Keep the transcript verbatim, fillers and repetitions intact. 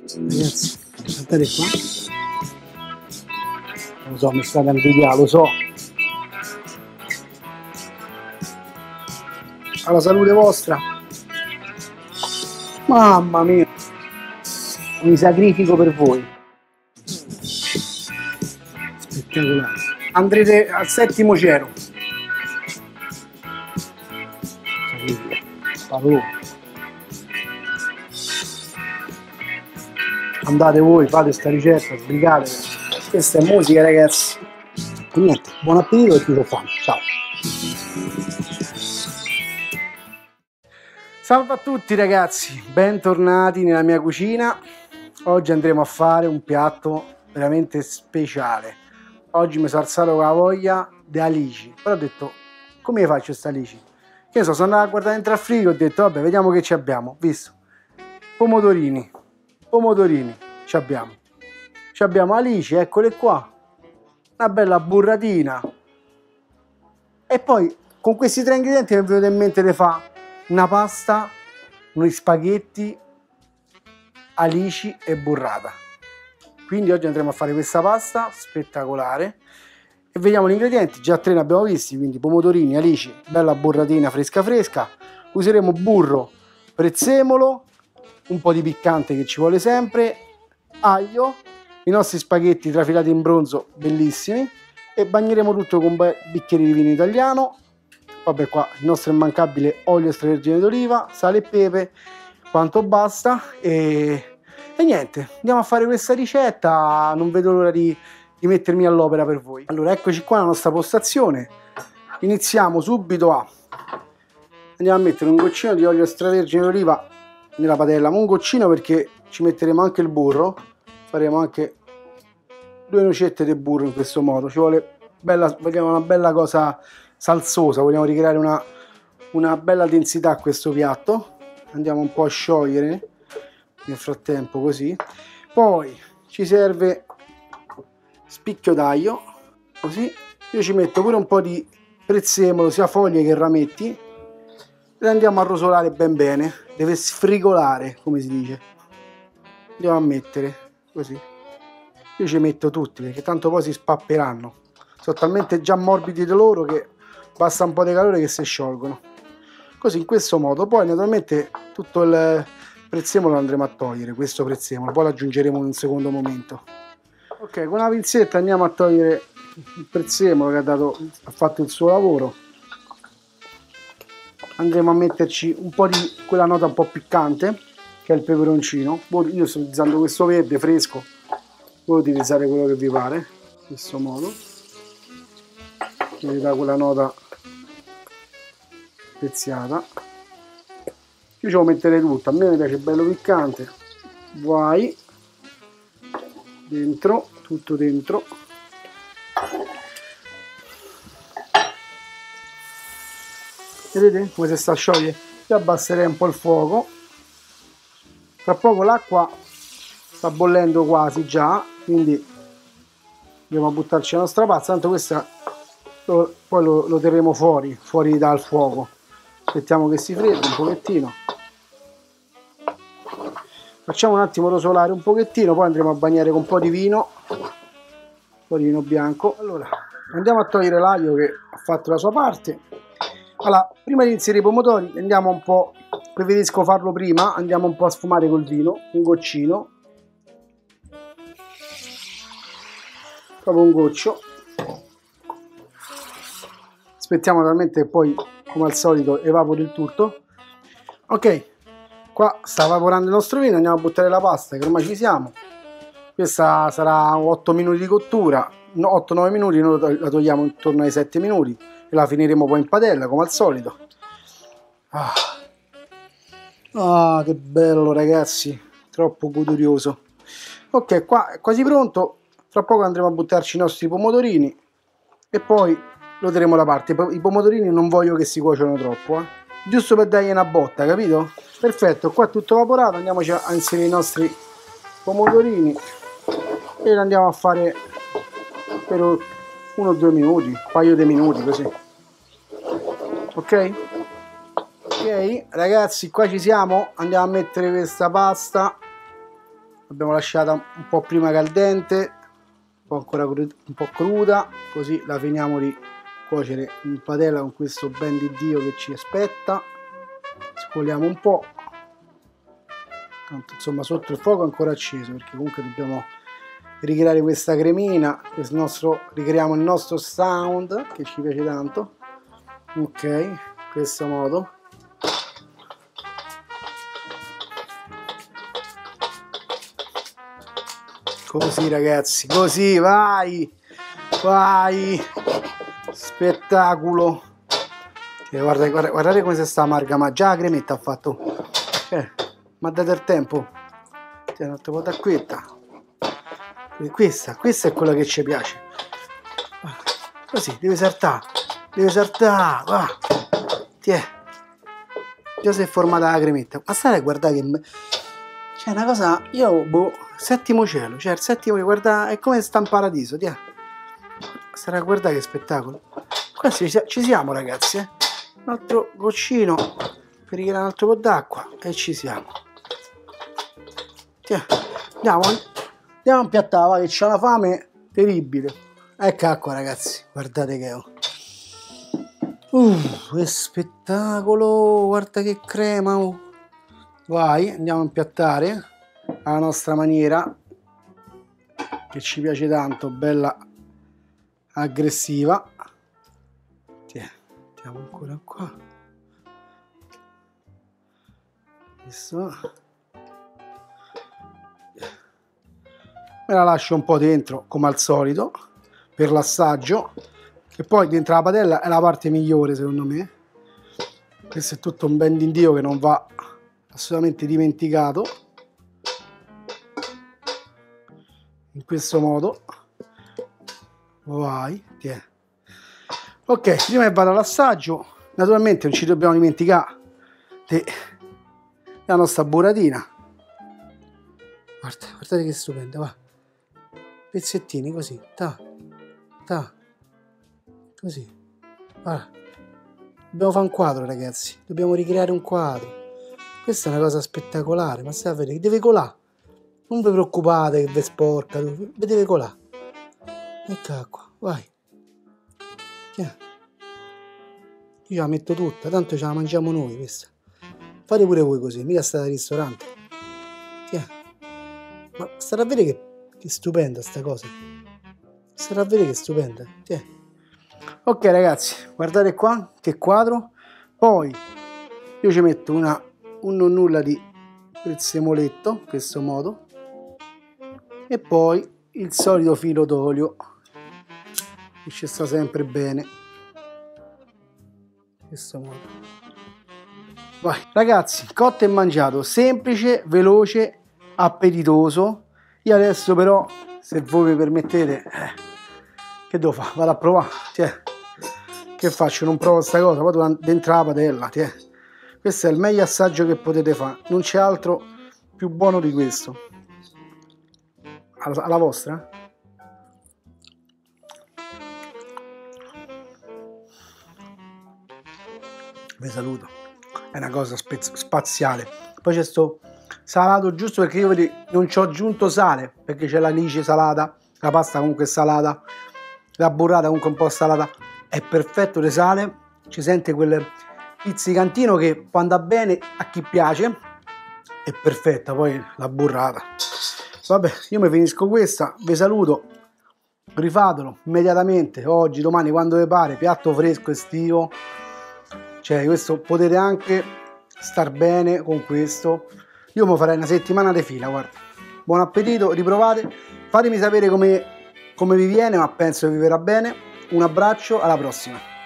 Ragazzi, guardate qua. Non lo so, mi state a invidiare, lo so. Alla salute vostra. Mamma mia. Mi sacrifico per voi. Spettacolare. Andrete al settimo cielo. Pallone. Andate voi, fate sta ricetta, sbrigate. Questa è musica, ragazzi. E niente, buon appetito e ti lo fanno. Ciao. Salve a tutti ragazzi, bentornati nella mia cucina. Oggi andremo a fare un piatto veramente speciale. Oggi mi sono alzato con la voglia di alici, però ho detto, come faccio questa alici? Che ne so, sono andato a guardare dentro al frigo e ho detto, vabbè, vediamo che ci abbiamo. Visto, pomodorini. Pomodorini, ci abbiamo, ci abbiamo alici, eccole qua, una bella burratina. E poi con questi tre ingredienti mi è venuto in mente di fare una pasta, uno spaghetti, alici e burrata. Quindi oggi andremo a fare questa pasta spettacolare e vediamo gli ingredienti. Già tre ne abbiamo visti, quindi pomodorini, alici, bella burratina fresca fresca. Useremo burro, prezzemolo, un po' di piccante che ci vuole sempre, aglio, i nostri spaghetti trafilati in bronzo bellissimi, e bagneremo tutto con un bicchiere di vino italiano. Vabbè, qua il nostro immancabile olio extravergine d'oliva, sale e pepe, quanto basta. E, e niente, andiamo a fare questa ricetta, non vedo l'ora di, di mettermi all'opera per voi. Allora, eccoci qua la nostra postazione, iniziamo subito a andiamo a mettere un goccino di olio extravergine d'oliva nella padella, ma un goccino perché ci metteremo anche il burro, faremo anche due nocette di burro. In questo modo ci vuole bella, vogliamo una bella cosa salsosa, vogliamo ricreare una, una bella densità a questo piatto. Andiamo un po' a sciogliere nel frattempo, così. Poi ci serve spicchio d'aglio, così. Io ci metto pure un po' di prezzemolo, sia foglie che rametti. Le andiamo a rosolare ben bene, deve sfrigolare come si dice. Andiamo a mettere così, io ci metto tutti perché tanto poi si spapperanno, sono talmente già morbidi di loro che basta un po' di calore che si sciolgono, così, in questo modo. Poi naturalmente tutto il prezzemolo lo andremo a togliere, questo prezzemolo poi lo aggiungeremo in un secondo momento. Ok, con una pinzetta andiamo a togliere il prezzemolo che ha, dato, ha fatto il suo lavoro. Andremo a metterci un po' di quella nota un po' piccante che è il peperoncino. Io sto utilizzando questo verde fresco, voi utilizzate quello che vi pare, in questo modo vi dà quella nota speziata. Io ce lo metterei tutto, a me mi piace bello piccante. Vai dentro, tutto dentro. Vedete come si sta a sciogliere? Io abbasserei un po' il fuoco, tra poco l'acqua sta bollendo quasi già, quindi andiamo a buttarci la nostra pasta, tanto questa lo, poi lo, lo terremo fuori, fuori dal fuoco, aspettiamo che si freddi un pochettino, facciamo un attimo rosolare un pochettino, poi andremo a bagnare con un po' di vino, un po' di vino bianco. Allora andiamo a togliere l'aglio che ha fatto la sua parte. Allora, prima di inserire i pomodori andiamo un po', preferisco farlo prima, andiamo un po' a sfumare col vino, un goccino, proprio un goccio. Aspettiamo veramente che poi, come al solito, evapori il tutto. Ok, qua sta evaporando il nostro vino, andiamo a buttare la pasta, che ormai ci siamo. Questa sarà otto minuti di cottura, otto nove minuti, noi la togliamo intorno ai sette minuti. E la finiremo poi in padella come al solito. Ah, ah che bello ragazzi, troppo godurioso. Ok, qua è quasi pronto, tra poco andremo a buttarci i nostri pomodorini e poi lo terremo da parte. I pomodorini non voglio che si cuociono troppo, eh? Giusto per dargli una botta, capito? Perfetto, qua è tutto evaporato, andiamoci a inserire i nostri pomodorini e li andiamo a fare per uno o due minuti, un paio di minuti così. Ok? Ok ragazzi, qua ci siamo, andiamo a mettere questa pasta l'abbiamo lasciata un po' prima caldente, un po' ancora un po' cruda, così la finiamo di cuocere in padella con questo ben di Dio che ci aspetta. Scoliamo un po', tanto insomma sotto il fuoco è ancora acceso, perché comunque dobbiamo ricreare questa cremina, questo nostro, ricreiamo il nostro sound che ci piace tanto. Ok, in questo modo così ragazzi, così, vai vai, spettacolo. E guarda, guarda, guardate come si sta amarga, ma già la cremetta ha fatto, eh, ma date il tempo, c'è un'altra volta questa. questa questa è quella che ci piace, così deve saltare, deve saltare, va, tiè, già si è formata la cremetta. Ma state a guardare che c'è una cosa, io boh, settimo cielo, cioè il settimo cielo, guarda, è come sta in paradiso, tiè, state a guardare che spettacolo. Quasi ci siamo ragazzi, eh? Un altro goccino per richiedere un altro po' d'acqua e ci siamo. Tiè, andiamo, andiamo a impiattare, che c'è una fame terribile. Ecco qua ragazzi, guardate che ho. Uh, che spettacolo, guarda che crema. Oh. Vai, andiamo a impiattare alla nostra maniera, che ci piace tanto, bella aggressiva. Mettiamo ancora qua, adesso me la lascio un po' dentro come al solito per l'assaggio, che poi dentro la padella è la parte migliore secondo me. Questo è tutto un ben di Dio che non va assolutamente dimenticato, in questo modo, vai, tiè. Ok, prima che vado all'assaggio, naturalmente non ci dobbiamo dimenticare della nostra buratina. Guarda, guardate che stupenda, va. Pezzettini così, ta, ta, così. Guarda, dobbiamo fare un quadro ragazzi, dobbiamo ricreare un quadro. Questa è una cosa spettacolare, ma state a vedere, deve colare. Non vi preoccupate che vi sporca, vi deve colare. Eccola qua, vai. Io la metto tutta, tanto ce la mangiamo noi questa. Fate pure voi così, mica state al ristorante. Tiè. Ma state a vedere che, che stupenda sta cosa. State a vedere che stupenda. Tiè. Ok ragazzi, guardate qua che quadro. Poi io ci metto una, un non nulla di prezzemoletto, in questo modo. E poi il solito filo d'olio, che ci sta sempre bene, in questo modo. Vai ragazzi, cotto e mangiato, semplice, veloce, appetitoso. Io adesso però, se voi mi permettete, eh, che devo fare? Vado a provare, tiè. Che faccio? Non provo questa cosa, vado dentro la padella, tiè. Questo è il meglio assaggio che potete fare, non c'è altro più buono di questo. Alla, alla vostra? Vi saluto, è una cosa spaziale. Poi c'è sto salato, giusto perché io vedi, non ci ho aggiunto sale, perché c'è l'anice salata, la pasta comunque salata, la burrata comunque un po' salata, è perfetto di sale, ci sente quel pizzicantino che può andare bene a chi piace, è perfetta poi la burrata. Vabbè, io mi finisco questa, vi saluto, rifatelo immediatamente, oggi, domani, quando vi pare, piatto fresco estivo. Cioè, questo potete anche star bene con questo. Io mi farei una settimana di fila, guarda. Buon appetito, riprovate. Fatemi sapere come, come vi viene, ma penso che vi verrà bene. Un abbraccio, alla prossima.